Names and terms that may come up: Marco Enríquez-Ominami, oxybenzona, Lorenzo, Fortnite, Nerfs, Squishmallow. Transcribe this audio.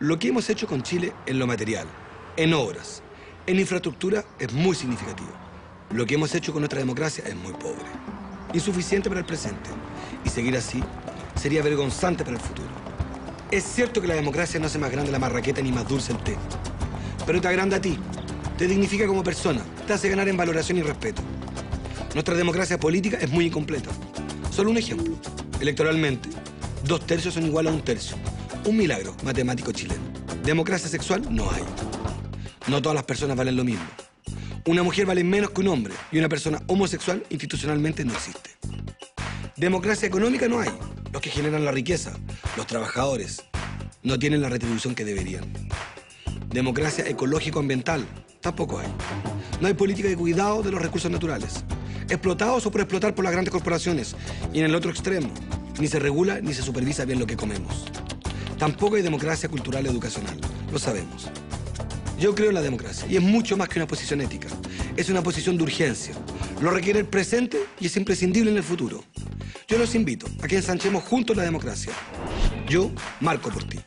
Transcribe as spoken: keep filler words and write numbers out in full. Lo que hemos hecho con Chile en lo material, en obras, en infraestructura, es muy significativo. Lo que hemos hecho con nuestra democracia es muy pobre, insuficiente para el presente. Y seguir así sería vergonzante para el futuro. Es cierto que la democracia no hace más grande la marraqueta ni más dulce el té, pero te agranda a ti, te dignifica como persona, te hace ganar en valoración y respeto. Nuestra democracia política es muy incompleta. Solo un ejemplo. Electoralmente, dos tercios son igual a un tercio. Un milagro matemático chileno. Democracia sexual no hay. No todas las personas valen lo mismo. Una mujer vale menos que un hombre y una persona homosexual institucionalmente no existe. Democracia económica no hay. Los que generan la riqueza, los trabajadores, no tienen la retribución que deberían. Democracia ecológico-ambiental tampoco hay. No hay política de cuidado de los recursos naturales, explotados o por explotar por las grandes corporaciones. Y en el otro extremo, ni se regula ni se supervisa bien lo que comemos. Tampoco hay democracia cultural y educacional, lo sabemos. Yo creo en la democracia y es mucho más que una posición ética. Es una posición de urgencia. Lo requiere el presente y es imprescindible en el futuro. Yo los invito a que ensanchemos juntos la democracia. Yo marco por ti.